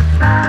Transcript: Para,